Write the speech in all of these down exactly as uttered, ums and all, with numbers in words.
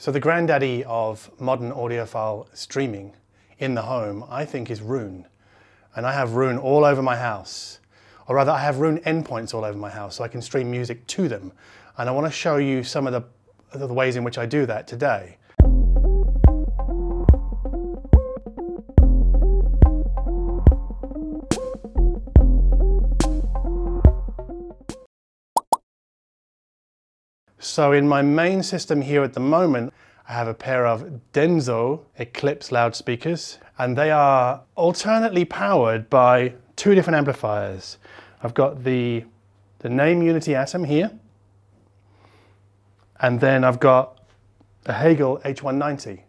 So the granddaddy of modern audiophile streaming in the home, I think, is Roon. And I have Roon all over my house. Or rather, I have Roon endpoints all over my house so I can stream music to them. And I want to show you some of the, the ways in which I do that today. So in my main system here at the moment, I have a pair of Denso Eclipse loudspeakers, and they are alternately powered by two different amplifiers. I've got the, the Naim Uniti Atom here, and then I've got a Hegel H one ninety.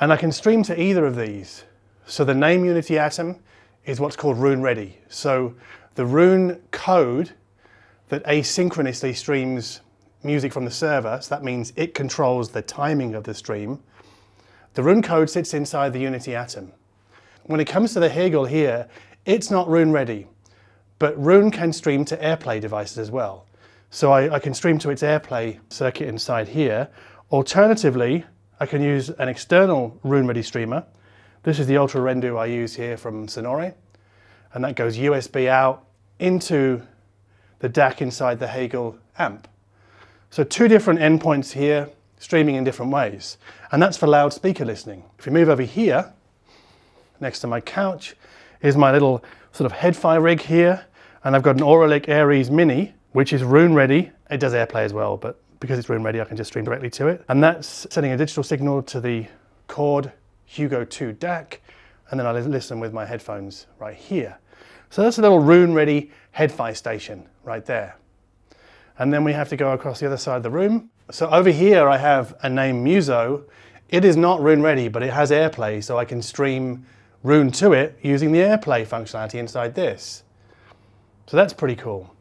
And I can stream to either of these. So the Naim Uniti Atom is what's called Roon Ready. So the Roon code that asynchronously streams music from the server, so that means it controls the timing of the stream. The Roon code sits inside the Unity Atom. When it comes to the Hegel here, it's not Roon ready, but Roon can stream to AirPlay devices as well. So I, I can stream to its AirPlay circuit inside here. Alternatively, I can use an external Roon ready streamer. This is the Ultra Rendu I use here from Sonore, and that goes U S B out into the D A C inside the Hegel amp. So two different endpoints here, streaming in different ways. And that's for loudspeaker listening. If we move over here, next to my couch, is my little sort of head-fi rig here. And I've got an Auralic Aries Mini, which is Roon Ready. It does AirPlay as well, but because it's Roon Ready, I can just stream directly to it. And that's sending a digital signal to the Chord Hugo two D A C. And then I listen with my headphones right here. So that's a little Roon Ready head-fi station right there. And then we have to go across the other side of the room. So over here I have a Naim Muso. It is not Roon ready, but it has AirPlay, so I can stream Roon to it using the AirPlay functionality inside this. So that's pretty cool.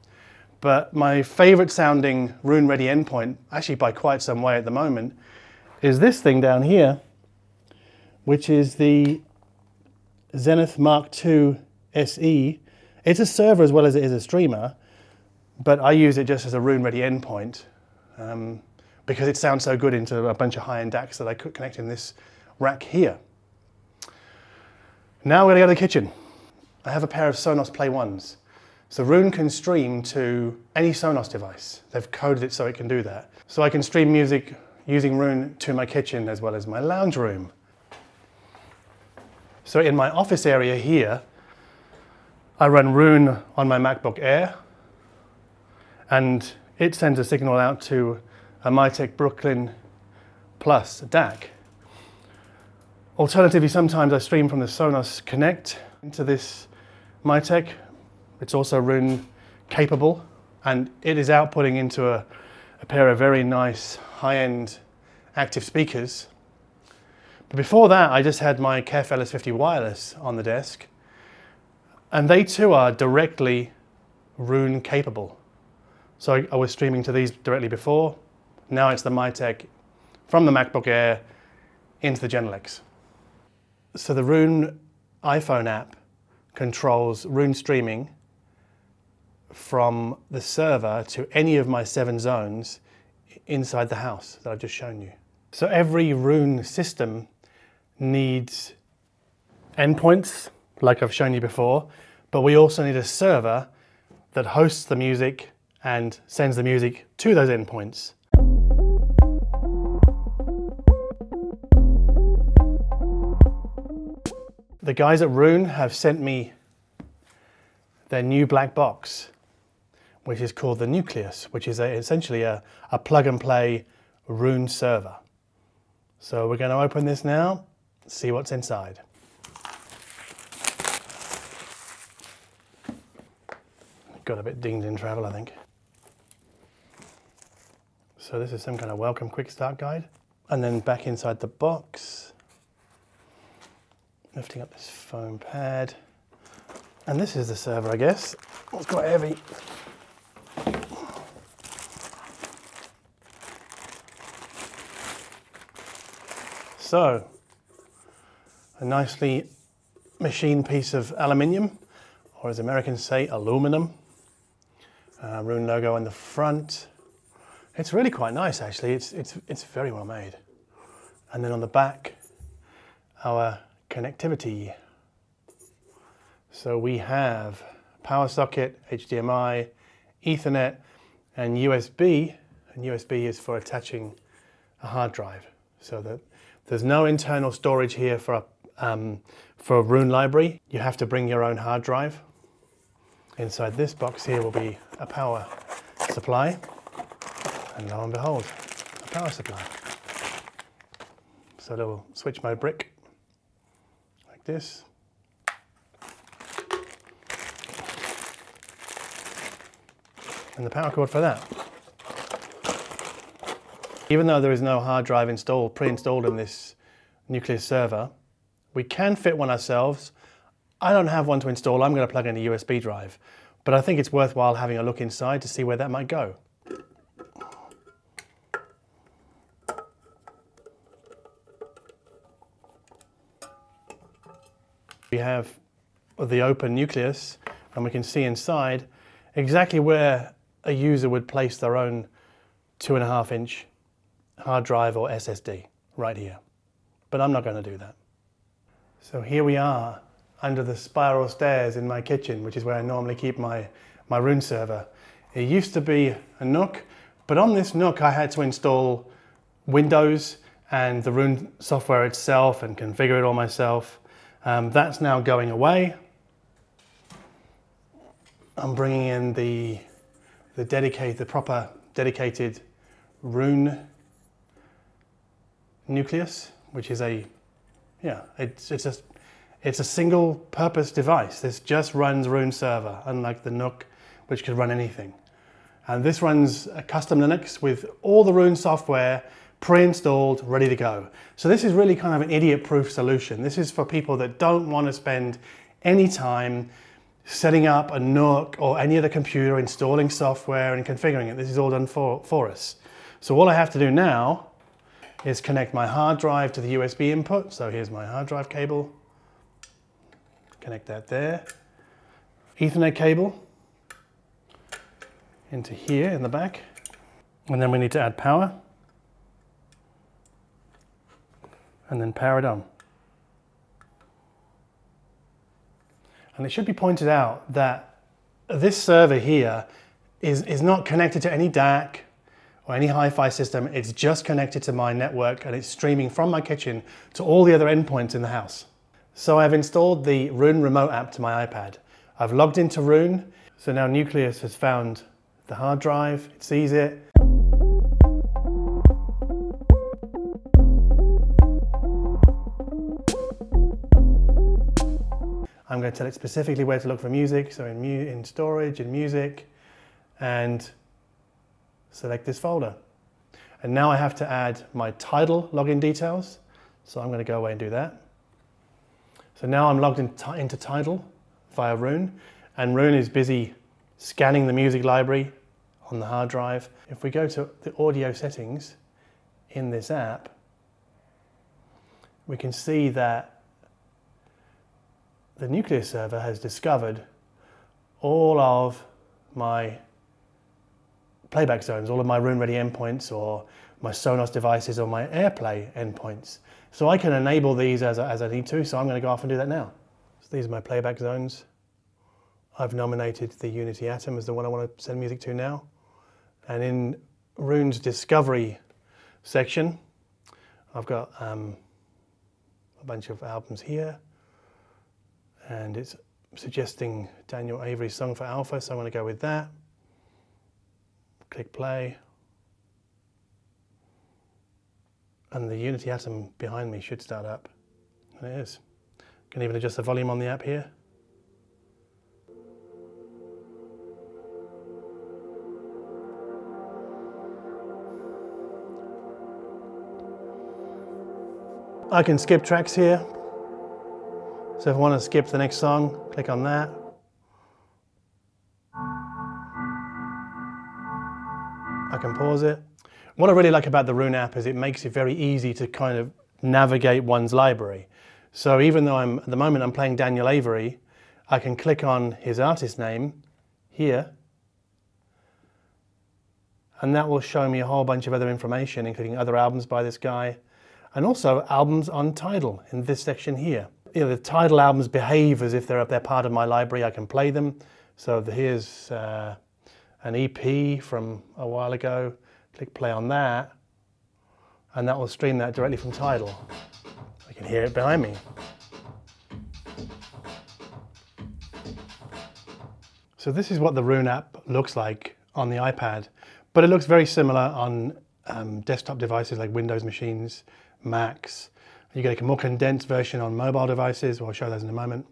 But my favorite sounding Roon ready endpoint, actually by quite some way at the moment, is this thing down here, which is the Zenith Mark two S E. It's a server as well as it is a streamer, but I use it just as a Roon Ready endpoint um, because it sounds so good into a bunch of high-end D A Cs that I could connect in this rack here. Now we're gonna go to the kitchen. I have a pair of Sonos Play Ones. So Roon can stream to any Sonos device. They've coded it so it can do that. So I can stream music using Roon to my kitchen as well as my lounge room. So in my office area here, I run Roon on my MacBook Air, and it sends a signal out to a Mytek Brooklyn Plus D A C. Alternatively, sometimes I stream from the Sonos Connect into this Mytek. It's also Roon capable, and it is outputting into a, a pair of very nice high-end active speakers. But before that, I just had my Kef L S fifty wireless on the desk, and they too are directly Roon capable. So I was streaming to these directly before. Now it's the Mytek from the MacBook Air into the Genelecs. So the Roon iPhone app controls Roon streaming from the server to any of my seven zones inside the house that I've just shown you. So every Roon system needs endpoints, like I've shown you before, but we also need a server that hosts the music and sends the music to those endpoints. The guys at Roon have sent me their new black box, which is called the Nucleus, which is a, essentially a, a plug and play Roon server. So we're going to open this now, see what's inside. Got a bit dinged in travel, I think. So this is some kind of welcome quick start guide. And then back inside the box, lifting up this foam pad. And this is the server, I guess. It's quite heavy. So, a nicely machined piece of aluminium, or as Americans say, aluminum. Uh, Roon logo on the front. It's really quite nice, actually. It's, it's, it's very well made. and then on the back our connectivity. So we have power socket, H D M I, Ethernet and U S B, and U S B is for attaching a hard drive, so that there's no internal storage here for a, um, for a Roon library. You have to bring your own hard drive. Inside this box here will be a power supply, and lo and behold, a power supply. So a little switch mode brick like this. And the power cord for that. Even though there is no hard drive installed, pre-installed in this Nucleus server, we can fit one ourselves. I don't have one to install, I'm going to plug in a U S B drive, but I think it's worthwhile having a look inside to see where that might go. We have the open Nucleus, and we can see inside exactly where a user would place their own two and a half inch hard drive or S S D, right here. But I'm not going to do that. So here we are under the spiral stairs in my kitchen, which is where I normally keep my, my Roon server. It used to be a Nook, but on this Nook I had to install Windows and the Roon software itself and configure it all myself. Um, that's now going away. I'm bringing in the the dedicated, the proper dedicated Roon Nucleus, which is a yeah, it's it's a it's a single purpose device. This just runs Roon server, unlike the Nook, which could run anything. And this runs a custom Linux with all the Roon software pre-installed, ready to go. So this is really kind of an idiot-proof solution. This is for people that don't want to spend any time setting up a Nook or any other computer, installing software and configuring it. This is all done for, for us. So all I have to do now is connect my hard drive to the U S B input. So here's my hard drive cable. Connect that there. Ethernet cable into here in the back. And then we need to add power. And then power it on. And it should be pointed out that this server here is, is not connected to any D A C or any hi-fi system. It's just connected to my network, and it's streaming from my kitchen to all the other endpoints in the house. So I've installed the Roon remote app to my iPad. I've logged into Roon. So now Nucleus has found the hard drive, it sees it. I'm going to tell it specifically where to look for music, so in, mu in storage, in music, and select this folder. And now I have to add my Tidal login details, so I'm going to go away and do that. So now I'm logged in into Tidal via Roon, and Roon is busy scanning the music library on the hard drive. If we go to the audio settings in this app, we can see that the Nucleus server has discovered all of my playback zones, all of my Roon Ready endpoints or my Sonos devices or my AirPlay endpoints. So I can enable these as I, as I need to, so I'm going to go off and do that now. So these are my playback zones. I've nominated the Unity Atom as the one I want to send music to now. And in Roon's discovery section, I've got um, a bunch of albums here. And it's suggesting Daniel Avery's Song for Alpha, so I'm going to go with that. Click play. And the Unity Atom behind me should start up. And it is. I can even adjust the volume on the app here. I can skip tracks here. So if I want to skip the next song, click on that. I can pause it. What I really like about the Roon app is it makes it very easy to kind of navigate one's library. So even though I'm, at the moment I'm playing Daniel Avery, I can click on his artist name here, and that will show me a whole bunch of other information, including other albums by this guy. and also albums on Tidal in this section here. You know, the Tidal albums behave as if they're, they're part of my library, I can play them. So the, here's uh, an E P from a while ago, click play on that, and that will stream that directly from Tidal. I can hear it behind me. So this is what the Roon app looks like on the iPad, but it looks very similar on um, desktop devices like Windows machines, Macs. You get a more condensed version on mobile devices, we'll show those in a moment.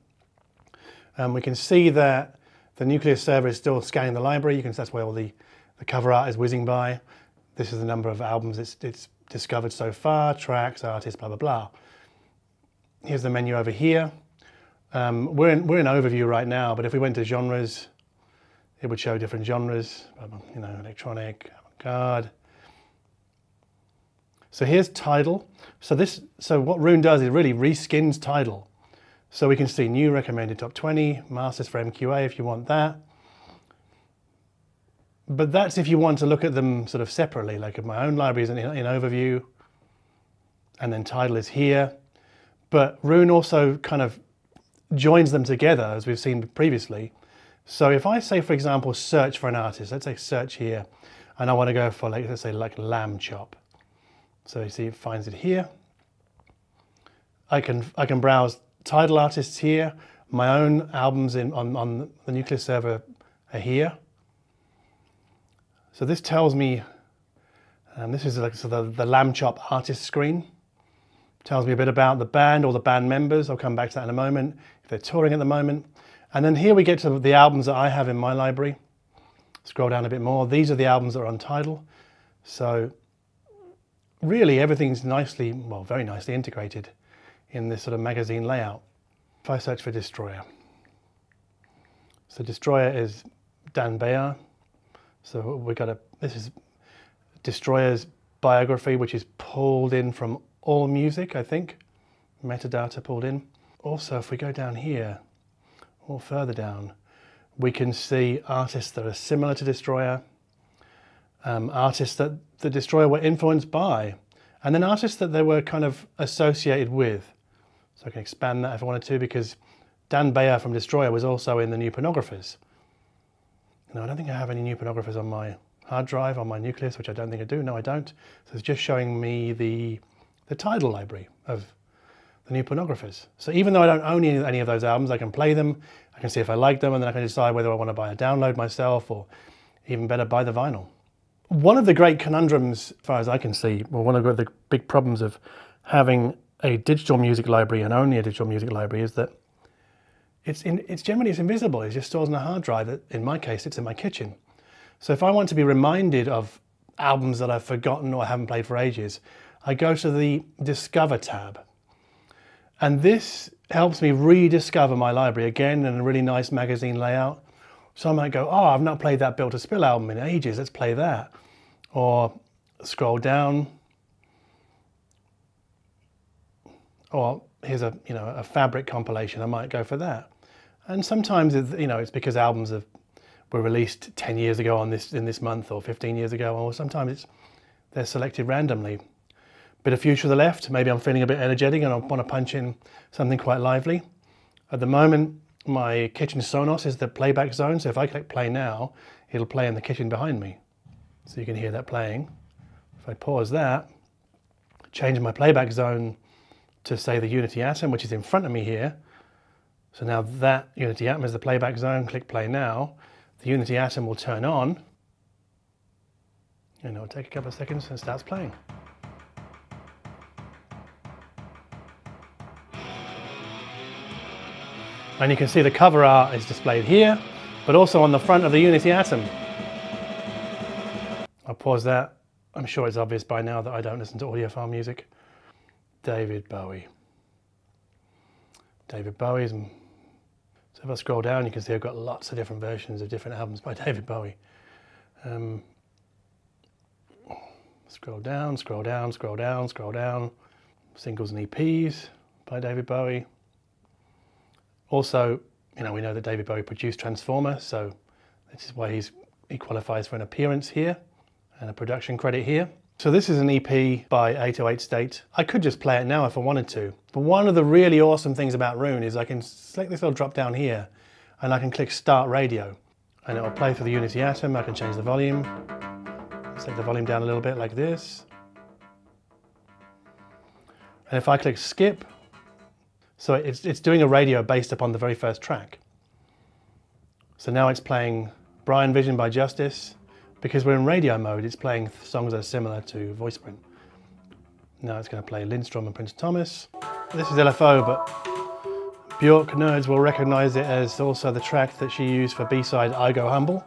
Um, we can see that the Nucleus server is still scanning the library. You can, that's where all the, the cover art is whizzing by. This is the number of albums it's, it's discovered so far, tracks, artists, blah, blah, blah. Here's the menu over here. Um, we're, in, we're in overview right now, but if we went to genres, it would show different genres, you know, electronic, avant-garde. So here's Tidal. So this, so what Roon does is really reskins Tidal. So we can see new recommended top twenty, masters for M Q A if you want that. But that's if you want to look at them sort of separately, like my own library is in, in overview, and then Tidal is here. But Roon also kind of joins them together, as we've seen previously. So if I say, for example, search for an artist, let's say search here, and I want to go for, like, let's say like lamb chop. So you see it finds it here. I can, I can browse Tidal artists here. My own albums in, on, on the Nucleus server are here. So this tells me, and this is like so the, the lamb chop artist screen. Tells me a bit about the band or the band members. I'll come back to that in a moment, if they're touring at the moment. And then here we get to the albums that I have in my library. Scroll down a bit more. These are the albums that are on Tidal. So really everything's nicely, well, very nicely integrated in this sort of magazine layout. If I search for Destroyer. So Destroyer is Dan Bayar. So we got a, this is Destroyer's biography, which is pulled in from AllMusic, I think. Metadata pulled in. Also, if we go down here, or further down, we can see artists that are similar to Destroyer, um, artists that the Destroyer were influenced by, and then artists that they were kind of associated with. So I can expand that if I wanted to, because Dan Bayar from Destroyer was also in The New Pornographers. Now, I don't think I have any New Pornographers on my hard drive, on my Nucleus, which I don't think I do. No, I don't. So it's just showing me the, the Tidal library of The New Pornographers. So even though I don't own any of those albums, I can play them, I can see if I like them, and then I can decide whether I want to buy a download myself or even better, buy the vinyl. One of the great conundrums, as far as I can see, well, one of the big problems of having a digital music library and only a digital music library is that it's, in, it's generally it's invisible. It's just stored on a hard drive. In my case, it's in my kitchen. So if I want to be reminded of albums that I've forgotten or haven't played for ages, I go to the Discover tab. And this helps me rediscover my library again in a really nice magazine layout. So I might go, oh, I've not played that Built to Spill album in ages, let's play that. Or scroll down. Or here's a, you know, a Fabric compilation, I might go for that. And sometimes it's, you know, it's because albums have, were released ten years ago on this, in this month, or fifteen years ago, or sometimes it's, they're selected randomly. Bit of Future of the Left, maybe I'm feeling a bit energetic and I want to punch in something quite lively. At the moment, my kitchen Sonos is the playback zone, so if I click play now, it'll play in the kitchen behind me. So you can hear that playing. If I pause that, change my playback zone to say the Unity Atom, which is in front of me here. So now that Unity Atom is the playback zone, click play now. The Unity Atom will turn on, and it'll take a couple of seconds and it starts playing. And you can see the cover art is displayed here, but also on the front of the Unity Atom. I'll pause that. I'm sure it's obvious by now that I don't listen to audiophile music. David Bowie. David Bowie's. So if I scroll down, you can see I've got lots of different versions of different albums by David Bowie. Um, scroll down, scroll down, scroll down, scroll down. Singles and E Ps by David Bowie. Also, you know, we know that David Bowie produced Transformer, so this is why he's, he qualifies for an appearance here and a production credit here. So this is an E P by eight oh eight State. I could just play it now if I wanted to, but one of the really awesome things about Roon is I can select this little drop down here and I can click Start Radio, and it will play through the Unity Atom. I can change the volume, set the volume down a little bit like this. And if I click Skip, so it's, it's doing a radio based upon the very first track. So now it's playing Brian Vision by Justice. Because we're in radio mode, it's playing songs that are similar to VoicePrint. Now it's going to play Lindstrom and Prince Thomas. This is L F O, but Bjork nerds will recognize it as also the track that she used for B-side I Go Humble.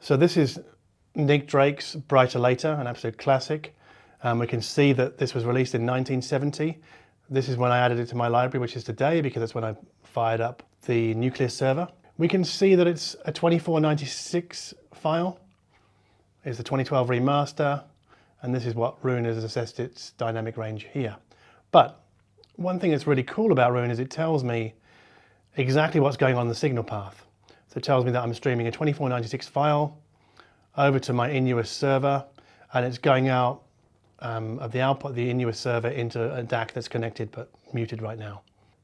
So this is Nick Drake's Brighter Later, an absolute classic. Um, we can see that this was released in nineteen seventy. This is when I added it to my library, which is today, because that's when I fired up the Nucleus server. We can see that it's a twenty-four ninety-six file. It's the twenty twelve remaster, and this is what Roon has assessed its dynamic range here. But one thing that's really cool about Roon is it tells me exactly what's going on in the signal path. So it tells me that I'm streaming a twenty-four ninety-six file over to my Inuus server, and it's going out um, of the output of the Inuus server into a D A C that's connected but muted right now.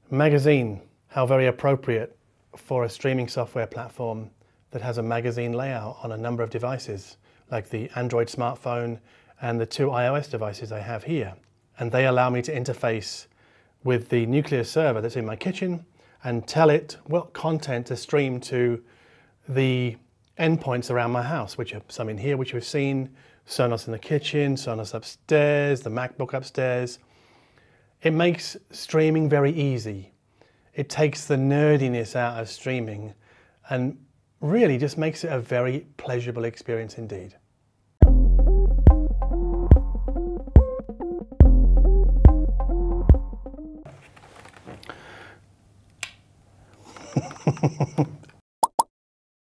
Magazine, how very appropriate for a streaming software platform that has a magazine layout on a number of devices, like the Android smartphone and the two iOS devices I have here. And they allow me to interface with the Nucleus server that's in my kitchen and tell it what content to stream to the endpoints around my house, which are some in here, which we've seen, Sonos in the kitchen, Sonos upstairs, the MacBook upstairs. It makes streaming very easy. It takes the nerdiness out of streaming and really just makes it a very pleasurable experience indeed.